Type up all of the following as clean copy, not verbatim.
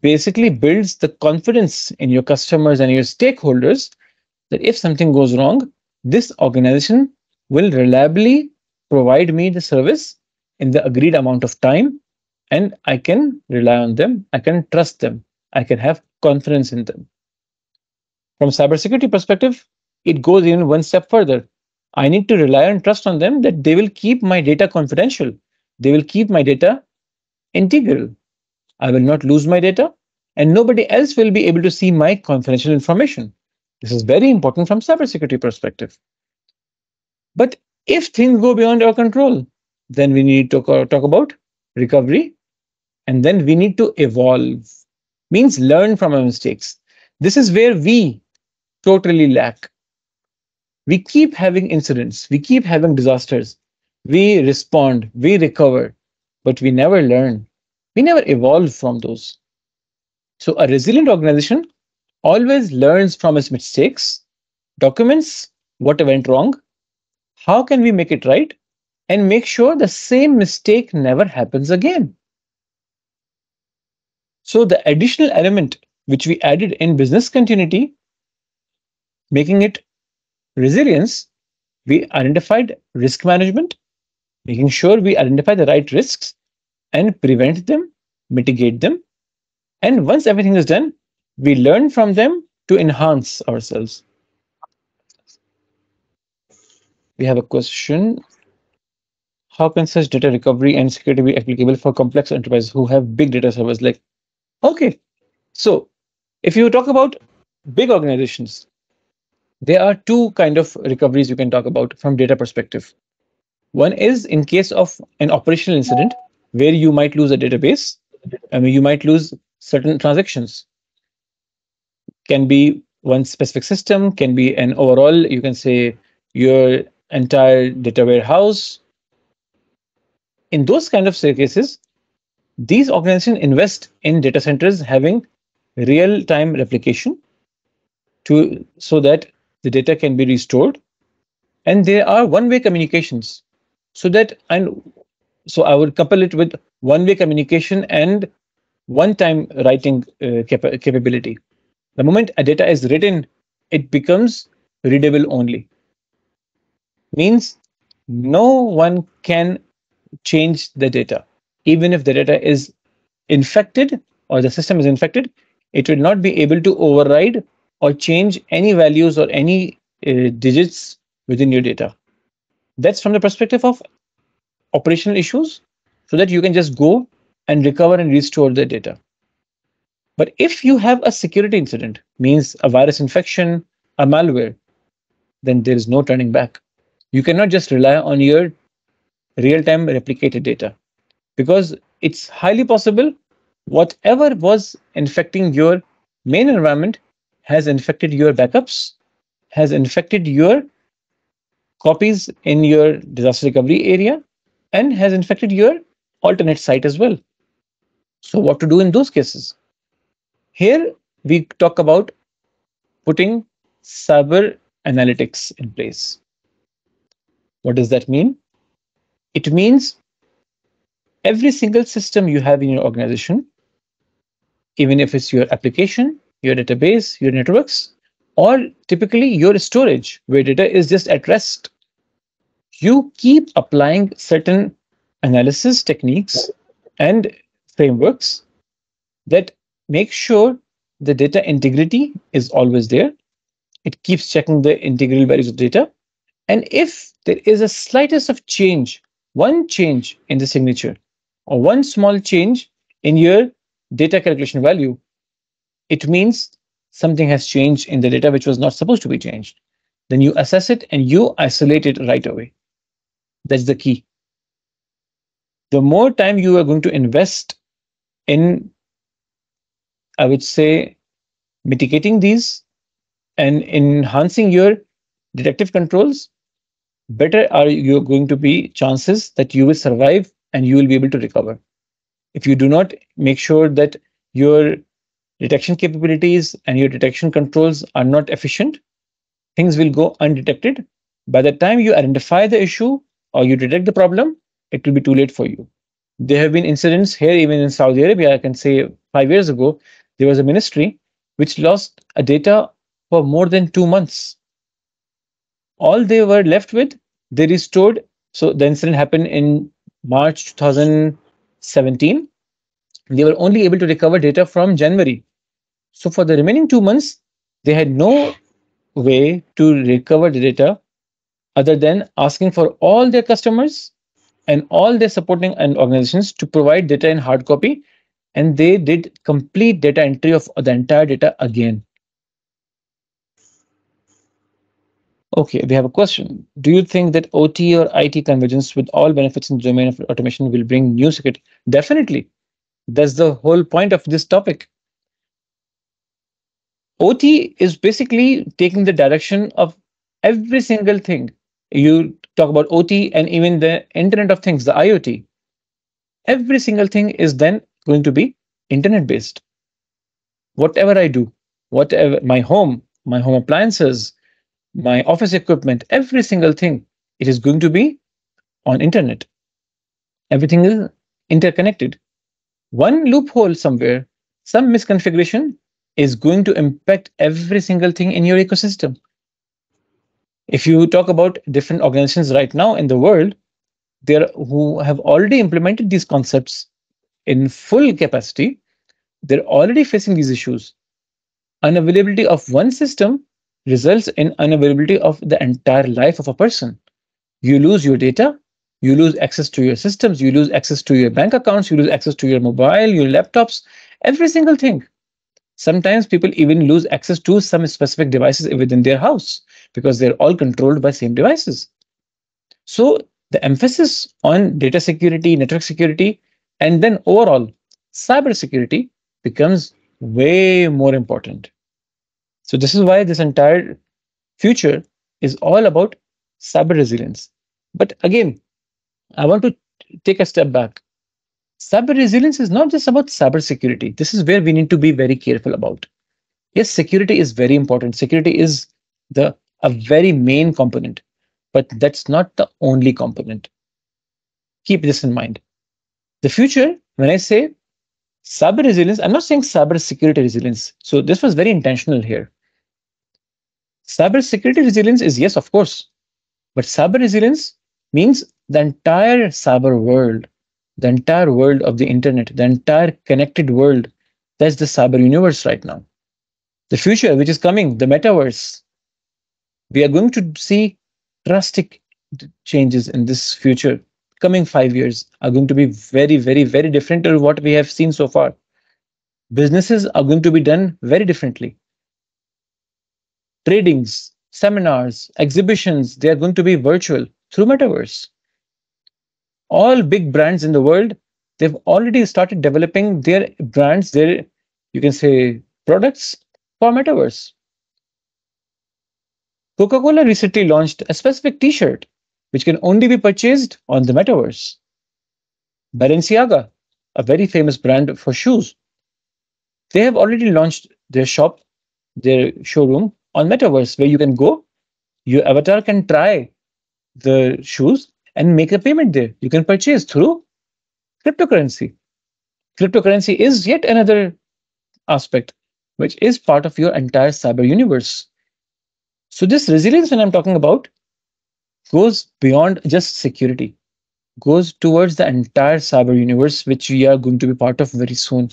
basically builds the confidence in your customers and your stakeholders that if something goes wrong, this organization will reliably provide me the service in the agreed amount of time, and I can rely on them, I can trust them, I can have confidence in them. From a cybersecurity perspective, it goes even one step further. I need to rely and trust on them that they will keep my data confidential. They will keep my data integral. I will not lose my data, and nobody else will be able to see my confidential information. This is very important from cybersecurity perspective. But if things go beyond our control, then we need to talk about recovery, and then we need to evolve, means learn from our mistakes. This is where we totally lack. We keep having incidents, we keep having disasters, we respond, we recover, but we never learn. We never evolve from those. So a resilient organization always learns from its mistakes, documents what went wrong, how can we make it right, and make sure the same mistake never happens again. So the additional element which we added in business continuity, making it resilience, we identified risk management, making sure we identify the right risks and prevent them, mitigate them. And once everything is done, we learn from them to enhance ourselves. We have a question. How can such data recovery and security be applicable for complex enterprises who have big data servers? Like, okay, so if you talk about big organizations, there are two kinds of recoveries you can talk about from data perspective. One is in case of an operational incident where you might lose a database, I mean, you might lose certain transactions. Can be one specific system, can be an overall, you can say your entire data warehouse. In those kind of cases, these organizations invest in data centers having real-time replication so that the data can be restored, and there are one-way communications. So I would couple it with one-way communication and one-time writing capability. The moment a data is written, it becomes readable only. Means no one can change the data. Even if the data is infected or the system is infected, it will not be able to override or change any values or any digits within your data. That's from the perspective of operational issues, so that you can just go and recover and restore the data. But if you have a security incident, means a virus infection, a malware, then there is no turning back. You cannot just rely on your real-time replicated data, because it's highly possible whatever was infecting your main environment has infected your backups, has infected your copies in your disaster recovery area, and has infected your alternate site as well. So what to do in those cases? Here we talk about putting cyber analytics in place. What does that mean? It means every single system you have in your organization, even if it's your application, your database, your networks, or typically your storage where data is just at rest, you keep applying certain analysis techniques and frameworks that make sure the data integrity is always there. It keeps checking the integral values of data. And if there is a slightest of change, one change in the signature or one small change in your data calculation value, it means something has changed in the data which was not supposed to be changed. Then you assess it and you isolate it right away. That's the key. The more time you are going to invest in, I would say, mitigating these and enhancing your detective controls, better are you going to be chances that you will survive and you will be able to recover. If you do not make sure that your detection capabilities and your detection controls are not efficient, things will go undetected. By the time you identify the issue or you detect the problem, it will be too late for you. There have been incidents here, even in Saudi Arabia, I can say 5 years ago, there was a ministry which lost data for more than 2 months. All they were left with, they restored. So the incident happened in March 2017. They were only able to recover data from January. So for the remaining 2 months, they had no way to recover the data other than asking for all their customers and all their supporting and organizations to provide data in hard copy. And they did complete data entry of the entire data again. Okay, we have a question. Do you think that OT or IT convergence with all benefits in the domain of automation will bring new security? Definitely. That's the whole point of this topic. OT is basically taking the direction of every single thing. You talk about OT and even the Internet of Things, the IoT. Every single thing is then going to be internet-based. Whatever I do, whatever my home appliances, my office equipment, every single thing, it is going to be on internet. Everything is interconnected. One loophole somewhere, some misconfiguration is going to impact every single thing in your ecosystem. If you talk about different organizations right now in the world, there who have already implemented these concepts in full capacity, they're already facing these issues. Unavailability of one system results in unavailability of the entire life of a person. You lose your data, you lose access to your systems, you lose access to your bank accounts, you lose access to your mobile, your laptops, every single thing. Sometimes people even lose access to some specific devices within their house because they're all controlled by same devices. So the emphasis on data security, network security, and then overall cybersecurity becomes way more important. So this is why this entire future is all about cyber resilience. But again, I want to take a step back. Cyber resilience is not just about cybersecurity. This is where we need to be very careful about. Yes, security is very important. Security is a very main component, but that's not the only component. Keep this in mind. The future, when I say cyber resilience, I'm not saying cybersecurity resilience. So this was very intentional here. Cybersecurity resilience is yes, of course, but cyber resilience means the entire cyber world, the entire world of the internet, the entire connected world. That's the cyber universe right now. The future, which is coming, the metaverse, we are going to see drastic changes in this future. Coming 5 years are going to be very, very, very different to what we have seen so far. Businesses are going to be done very differently. Tradings, seminars, exhibitions, they are going to be virtual through metaverse. All big brands in the world, they've already started developing their brands, their, you can say, products for metaverse. Coca-Cola recently launched a specific t-shirt which can only be purchased on the metaverse. Balenciaga, a very famous brand for shoes, they have already launched their shop, their showroom on metaverse, where you can go, your avatar can try the shoes and make a payment there. You can purchase through cryptocurrency. Cryptocurrency is yet another aspect, which is part of your entire cyber universe. So this resilience, when I'm talking about, goes beyond just security, goes towards the entire cyber universe, which we are going to be part of very soon.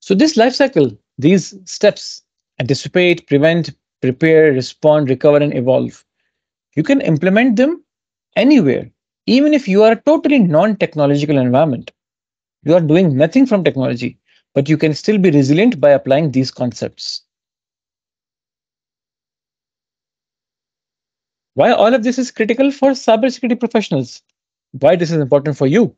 So this life cycle, these steps, anticipate, prevent, prepare, respond, recover, and evolve, you can implement them anywhere, even if you are a totally non-technological environment. You are doing nothing from technology, but you can still be resilient by applying these concepts. Why all of this is critical for cybersecurity professionals? Why this is important for you?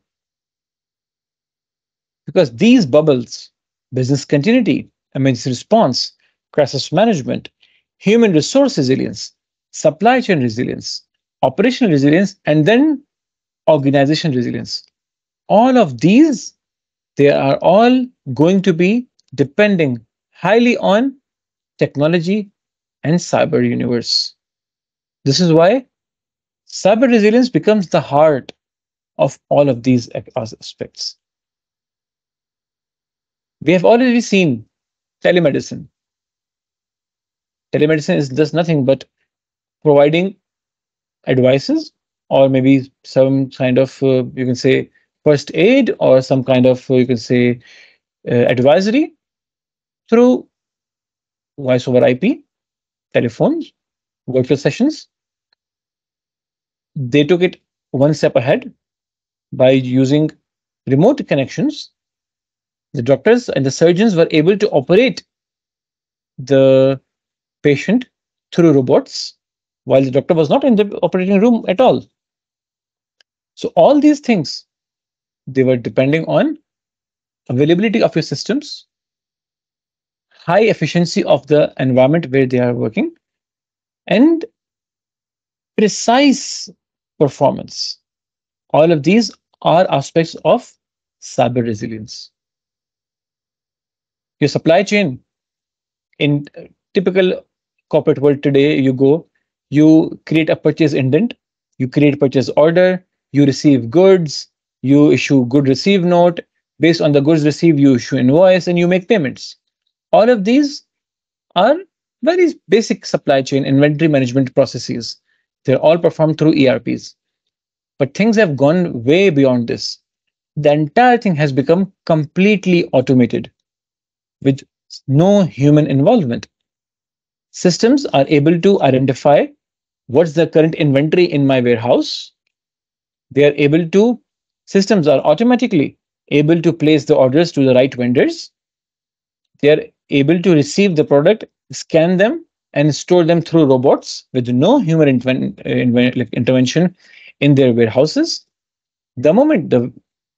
Because these bubbles, business continuity, emergency response, crisis management, human resource resilience, supply chain resilience, operational resilience, and then organization resilience. All of these, they are all going to be depending highly on technology and cyber universe. This is why cyber resilience becomes the heart of all of these aspects. We have already seen telemedicine. Telemedicine is just nothing but providing advices or maybe some kind of, you can say, first aid or some kind of, you can say, advisory through voice over IP, telephones, virtual sessions. They took it one step ahead by using remote connections. The doctors and the surgeons were able to operate the patient through robots while the doctor was not in the operating room at all. So all these things, they were depending on availability of your systems, high efficiency of the environment where they are working, and precise performance. All of these are aspects of cyber resilience. Your supply chain. In typical corporate world today, you go, you create a purchase indent, you create purchase order, you receive goods, you issue good receive note, based on the goods received, you issue invoice, and you make payments. All of these are very basic supply chain inventory management processes. They're all performed through ERPs. But things have gone way beyond this. The entire thing has become completely automated with no human involvement. Systems are able to identify what's the current inventory in my warehouse. They are able to, systems are automatically able to place the orders to the right vendors. They are able to receive the product, scan them, and store them through robots with no human intervention in their warehouses. The moment the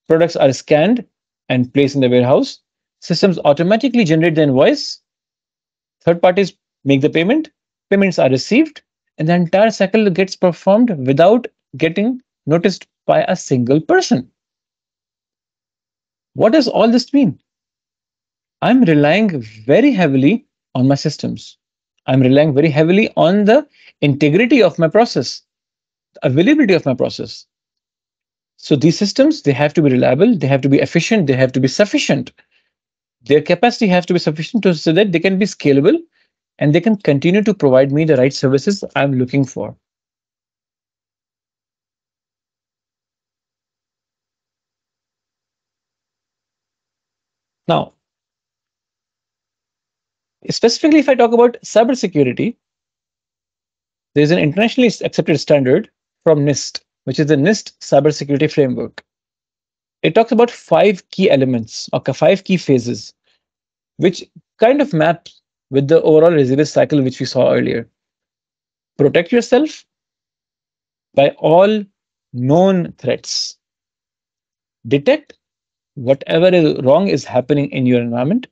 products are scanned and placed in the warehouse, systems automatically generate the invoice, third parties make the payment, payments are received, and the entire cycle gets performed without getting noticed by a single person. What does all this mean? I'm relying very heavily on my systems. I'm relying very heavily on the integrity of my process, the availability of my process. So these systems, they have to be reliable, they have to be efficient, they have to be sufficient. Their capacity has to be sufficient so that they can be scalable and they can continue to provide me the right services I'm looking for. Now, specifically, if I talk about cybersecurity, there's an internationally accepted standard from NIST, which is the NIST Cybersecurity Framework. It talks about 5 key elements or 5 key phases, which kind of maps with the overall resilience cycle which we saw earlier. Protect yourself by all known threats. Detect whatever is wrong is happening in your environment.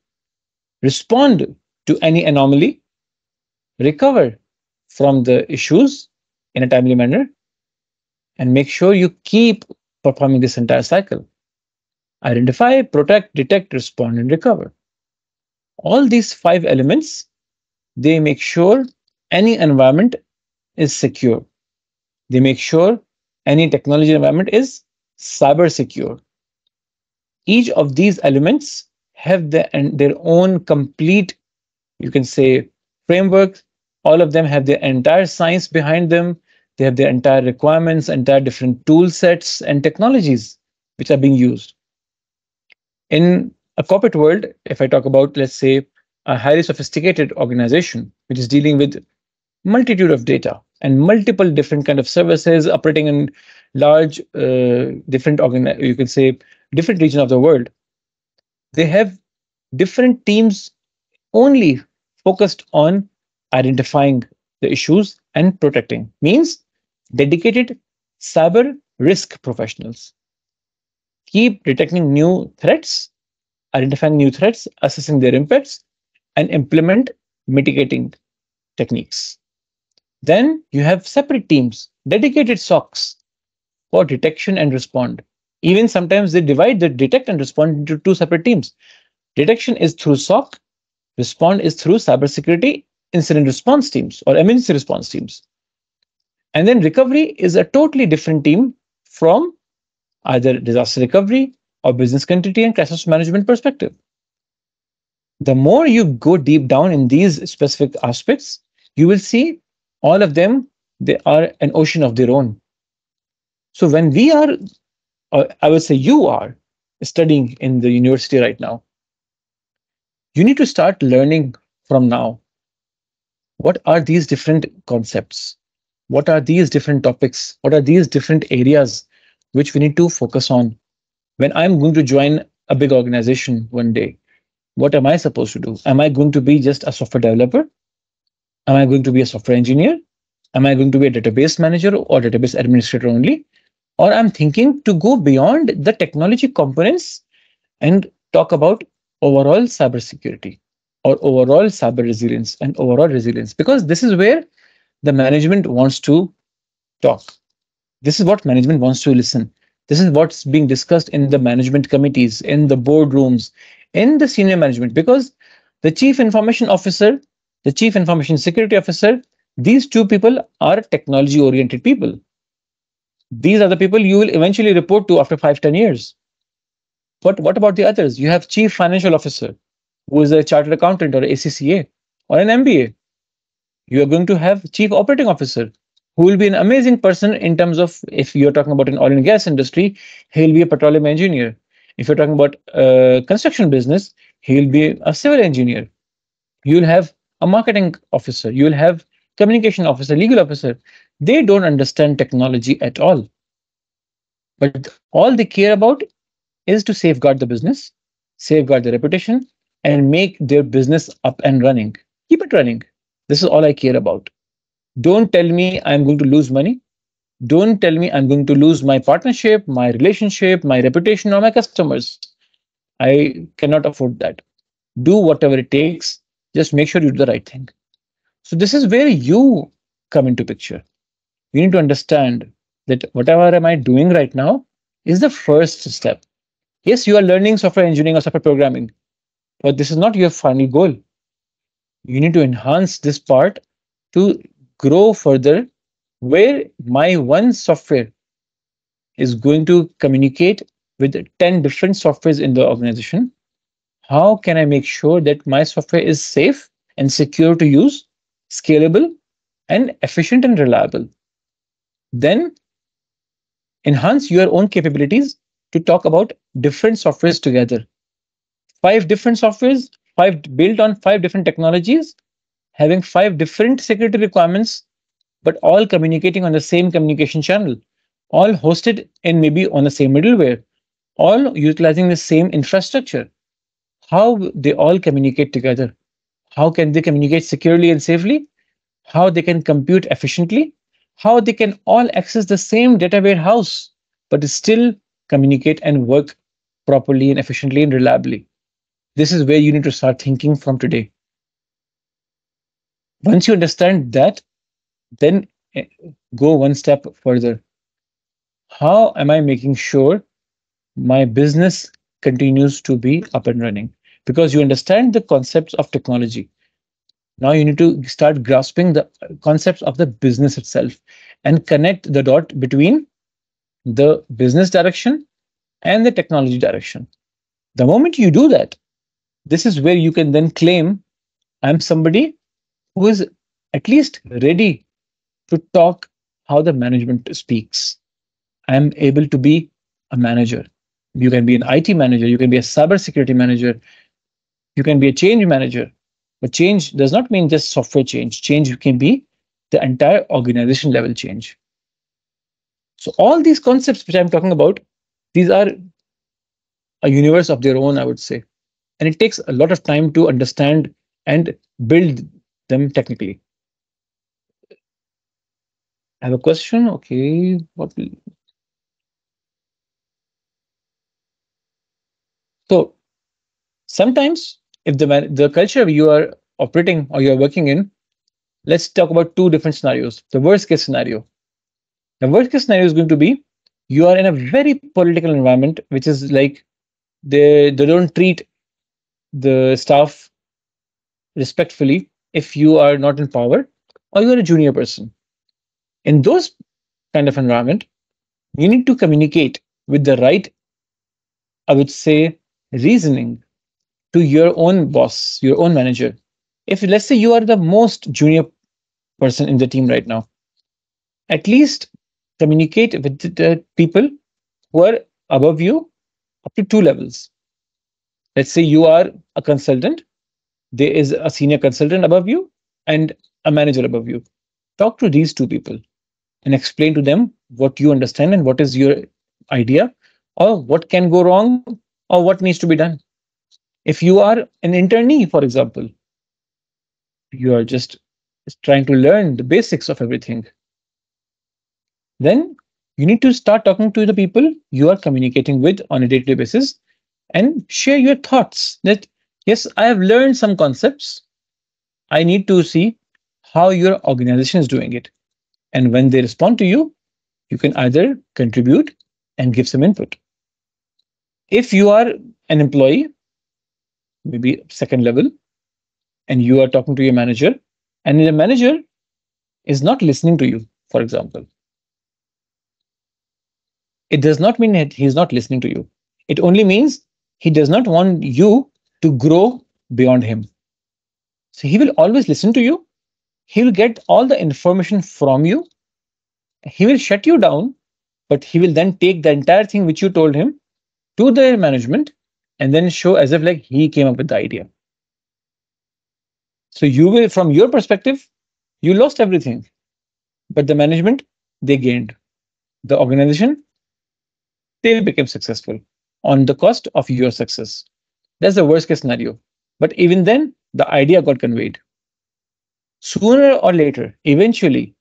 Respond to any anomaly, recover from the issues in a timely manner, and make sure you keep performing this entire cycle. Identify, protect, detect, respond, and recover. All these 5 elements, they make sure any environment is secure. They make sure any technology environment is cyber secure. Each of these elements have their own complete, you can say, framework. All of them have their entire science behind them. They have their entire requirements, entire different tool sets and technologies which are being used. In a corporate world, if I talk about, let's say, a highly sophisticated organization, which is dealing with multitude of data and multiple different kind of services operating in large, you can say, different region of the world, they have different teams only focused on identifying the issues and protecting, means dedicated cyber risk professionals. Keep detecting new threats, identifying new threats, assessing their impacts, and implement mitigating techniques. Then you have separate teams, dedicated SOCs for detection and respond. Even sometimes they divide the detect and respond into 2 separate teams. Detection is through SOC, respond is through cybersecurity incident response teams or emergency response teams. And then recovery is a totally different team from either disaster recovery or business continuity and crisis management perspective. The more you go deep down in these specific aspects, you will see all of them, they are an ocean of their own. So when we are, or I would say you are, studying in the university right now, you need to start learning from now. What are these different concepts? What are these different topics? What are these different areas which we need to focus on? When I'm going to join a big organization one day, what am I supposed to do? Am I going to be just a software developer? Am I going to be a software engineer? Am I going to be a database manager or database administrator only? Or I'm thinking to go beyond the technology components and talk about overall cybersecurity or overall cyber resilience and overall resilience, because this is where the management wants to talk. This is what management wants to listen. This is what's being discussed in the management committees, in the boardrooms, in the senior management, because the chief information officer, the chief information security officer, these two people are technology oriented people. These are the people you will eventually report to after 5-10 years. But what about the others? You have chief financial officer, who is a chartered accountant or an ACCA or an MBA. You are going to have chief operating officer, who will be an amazing person in terms of, if you're talking about an oil and gas industry, he'll be a petroleum engineer. If you're talking about construction business, he'll be a civil engineer. You'll have a marketing officer. You'll have communication officer, legal officer. They don't understand technology at all. But all they care about is to safeguard the business, safeguard the reputation, and make their business up and running. Keep it running. This is all I care about. Don't tell me I'm going to lose money. Don't tell me I'm going to lose my partnership, my relationship, my reputation, or my customers. I cannot afford that. Do whatever it takes. Just make sure you do the right thing. So this is where you come into picture. You need to understand that whatever am I doing right now is the first step. Yes, you are learning software engineering or software programming, but this is not your final goal. You need to enhance this part to grow further, where my one software is going to communicate with 10 different softwares in the organization. How can I make sure that my software is safe and secure to use, scalable, and efficient and reliable? Then enhance your own capabilities to talk about different softwares together. 5 different softwares, 5 built on 5 different technologies, having 5 different security requirements, but all communicating on the same communication channel, all hosted and maybe on the same middleware, all utilizing the same infrastructure. How they all communicate together, how can they communicate securely and safely, how they can compute efficiently, how they can all access the same data warehouse, but still communicate and work properly and efficiently and reliably. This is where you need to start thinking from today. Once you understand that, then go one step further. How am I making sure my business continues to be up and running? Because you understand the concepts of technology. Now you need to start grasping the concepts of the business itself and connect the dot between the business direction and the technology direction. The moment you do that, this is where you can then claim, I'm somebody who is at least ready to talk how the management speaks. I am able to be a manager. You can be an IT manager. You can be a cybersecurity manager. You can be a change manager. But change does not mean just software change. Change can be the entire organization level change. So all these concepts which I'm talking about, these are a universe of their own, I would say. And it takes a lot of time to understand and build them technically. I have a question. Okay, so sometimes if the culture you are operating or you're working in, let's talk about 2 different scenarios. The worst case scenario. The worst case scenario is going to be you are in a very political environment, which is like they don't treat the staff respectfully if you are not in power or you are a junior person. In those kind of environment, you need to communicate with the right, I would say, reasoning to your own boss, your own manager. If let's say you are the most junior person in the team right now, at least communicate with the people who are above you up to 2 levels. Let's say you are a consultant, there is a senior consultant above you and a manager above you. Talk to these 2 people and explain to them what you understand and what is your idea or what can go wrong or what needs to be done. If you are an internee, for example, you are just trying to learn the basics of everything, then you need to start talking to the people you are communicating with on a day-to-day basis and share your thoughts that, yes, I have learned some concepts. I need to see how your organization is doing it. And when they respond to you, you can either contribute and give some input. If you are an employee, maybe 2nd level, and you are talking to your manager, and the manager is not listening to you, for example, it does not mean that he's not listening to you. It only means he does not want you to grow beyond him. So he will always listen to you. He will get all the information from you. He will shut you down, but he will then take the entire thing which you told him to their management and then show as if like he came up with the idea. So you will, from your perspective, you lost everything, but the management, they gained. The organization, they became successful on the cost of your success. That's the worst case scenario. But even then, the idea got conveyed. Sooner or later, eventually,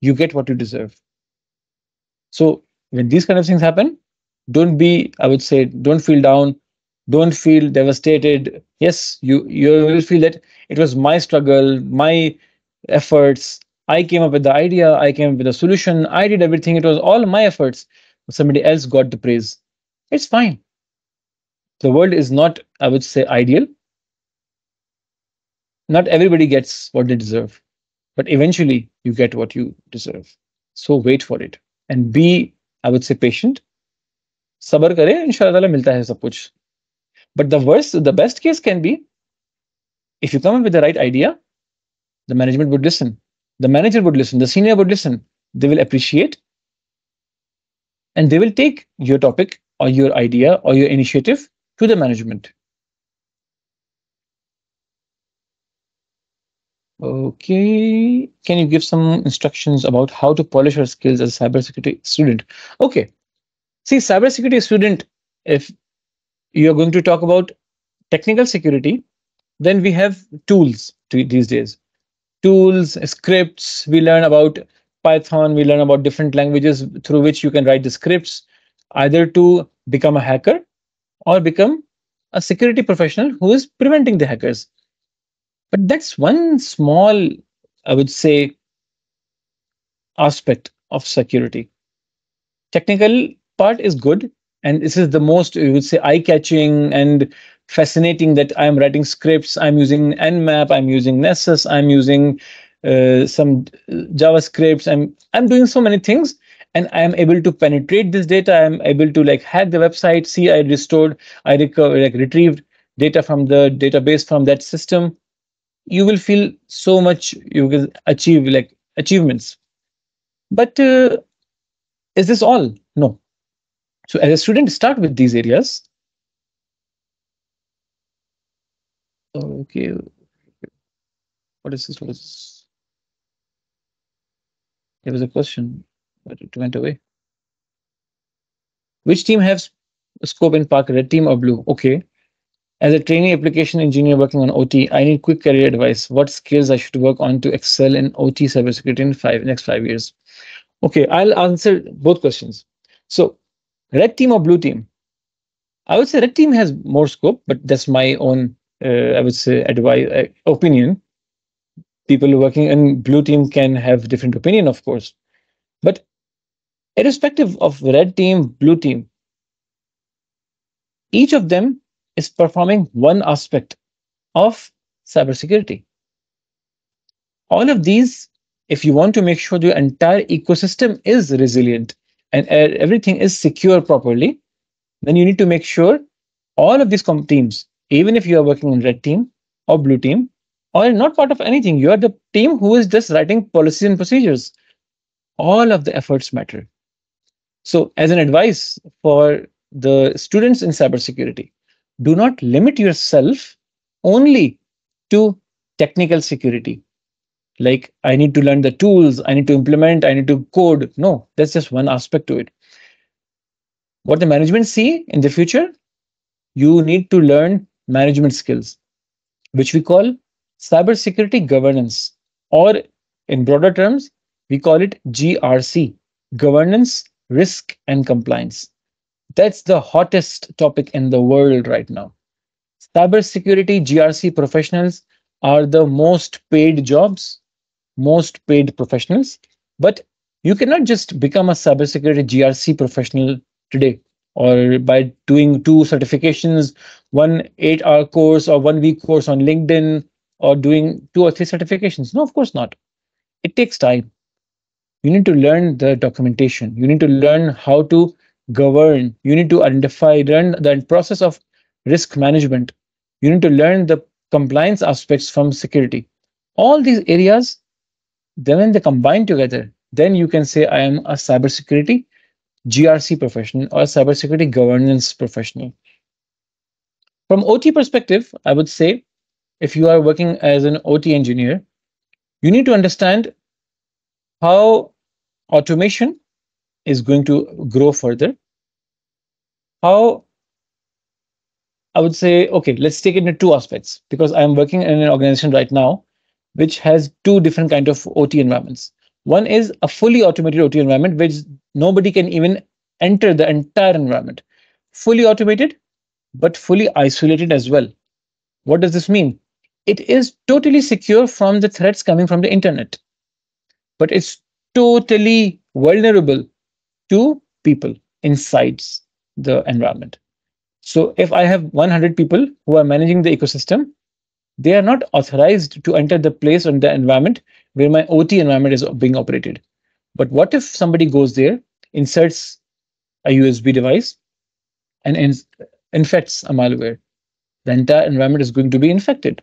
you get what you deserve. So when these kind of things happen, don't be, I would say, don't feel down. Don't feel devastated. Yes, you will feel that it was my struggle, my efforts. I came up with the idea. I came up with a solution. I did everything. It was all my efforts. Somebody else got the praise. It's fine. The world is not, I would say, ideal. Not everybody gets what they deserve, but eventually you get what you deserve. So wait for it and be, I would say, patient. Sabar kare, inshallah milta hai sab kuch. But the best case can be, if you come up with the right idea, the management would listen, the manager would listen, the senior would listen, they will appreciate, and they will take your topic or your idea or your initiative to the management. Okay, can you give some instructions about how to polish your skills as a cybersecurity student? Okay, see, cybersecurity student, if you're going to talk about technical security, then we have tools these days. Tools, scripts, we learn about Python, we learn about different languages through which you can write the scripts, either to become a hacker or become a security professional who is preventing the hackers. But that's one small, I would say, aspect of security. Technical part is good. And this is the most, you would say, eye-catching and fascinating, that I'm writing scripts, I'm using Nmap, I'm using Nessus, I'm using some JavaScripts, I'm doing so many things, and I'm able to penetrate this data, I'm able to like hack the website, see I restored, I retrieved data from the database from that system. You will feel so much, you will achieve like achievements. But is this all? No. So as a student, start with these areas. Okay, what is this? What is this? There was a question, but it went away. Which team has scope in Park, red team or blue? Okay. As a trainee application engineer working on OT, I need quick career advice. What skills I should work on to excel in OT cybersecurity in next 5 years? Okay, I'll answer both questions. So, red team or blue team? I would say red team has more scope, but that's my own, I would say, opinion. People working in blue team can have different opinion, of course. But irrespective of red team, blue team, each of them is performing one aspect of cybersecurity. All of these, if you want to make sure the entire ecosystem is resilient, and everything is secure properly, then you need to make sure all of these teams, even if you are working in red team or blue team, or not part of anything, you are the team who is just writing policies and procedures. All of the efforts matter. So as an advice for the students in cybersecurity, do not limit yourself only to technical security. Like, I need to learn the tools, I need to implement, I need to code. No, that's just one aspect to it. What the management see in the future, you need to learn management skills, which we call cybersecurity governance, or in broader terms, we call it GRC, governance, risk, and compliance. That's the hottest topic in the world right now. Cybersecurity GRC professionals are the most paid jobs, most paid professionals, but you cannot just become a cybersecurity GRC professional today, or by doing 2 certifications, one 8-hour course or 1-week course on LinkedIn, or doing 2 or 3 certifications. No, of course not. It takes time. You need to learn the documentation. You need to learn how to govern. You need to identify, learn the process of risk management. You need to learn the compliance aspects from security. All these areas, then when they combine together, then you can say I am a cybersecurity GRC professional or a cybersecurity governance professional. From OT perspective, I would say if you are working as an OT engineer, you need to understand how automation is going to grow further. How I would say, okay, let's take it into 2 aspects, because I'm working in an organization right now which has 2 different kinds of OT environments. One is a fully automated OT environment, which nobody can even enter the entire environment. Fully automated, but fully isolated as well. What does this mean? It is totally secure from the threats coming from the internet, but it's totally vulnerable to people inside the environment. So if I have 100 people who are managing the ecosystem, they are not authorized to enter the place and the environment where my OT environment is being operated. But what if somebody goes there, inserts a USB device, and infects a malware? The entire environment is going to be infected.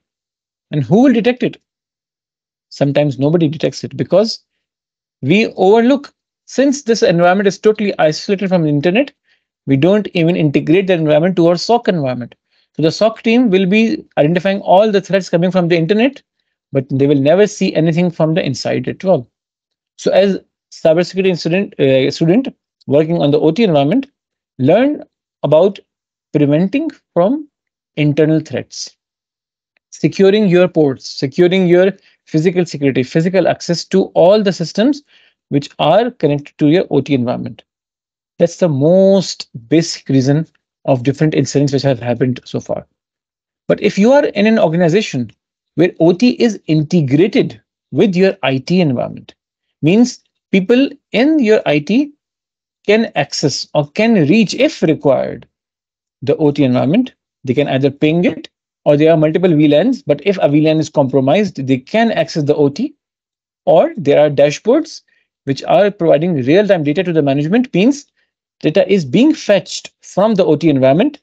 And who will detect it? Sometimes nobody detects it because we overlook. Since this environment is totally isolated from the internet, we don't even integrate that environment to our SOC environment. So the SOC team will be identifying all the threats coming from the internet, but they will never see anything from the inside at all. So as a cybersecurity student working on the OT environment, learn about preventing from internal threats, securing your ports, securing your physical security, physical access to all the systems which are connected to your OT environment. That's the most basic reason of different incidents which have happened so far. But if you are in an organization where OT is integrated with your IT environment, means people in your IT can access or can reach, if required, the OT environment. They can either ping it, or there are multiple VLANs, but if a VLAN is compromised, they can access the OT, or there are dashboards which are providing real-time data to the management, means data is being fetched from the OT environment,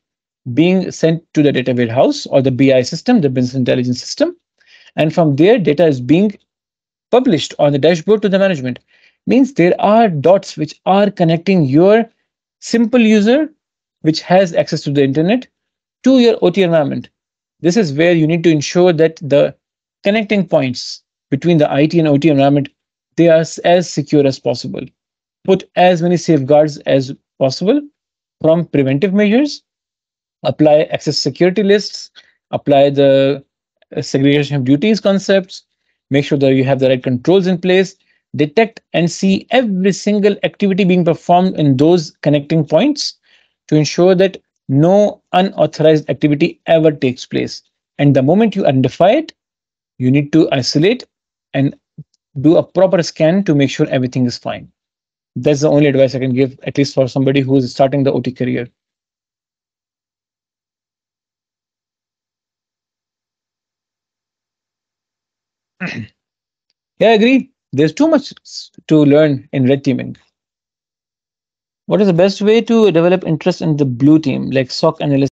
being sent to the data warehouse or the BI system, the business intelligence system, and from there data is being published on the dashboard to the management. Means there are dots which are connecting your simple user, which has access to the internet, to your OT environment. This is where you need to ensure that the connecting points between the IT and OT environment, they are as secure as possible. Put as many safeguards as possible, from preventive measures, apply access security lists, apply the segregation of duties concepts, make sure that you have the right controls in place, detect and see every single activity being performed in those connecting points to ensure that no unauthorized activity ever takes place. And the moment you identify it, you need to isolate and do a proper scan to make sure everything is fine. That's the only advice I can give, at least for somebody who is starting the OT career. Yeah, I agree. There's too much to learn in red teaming. What is the best way to develop interest in the blue team, like SOC analysis?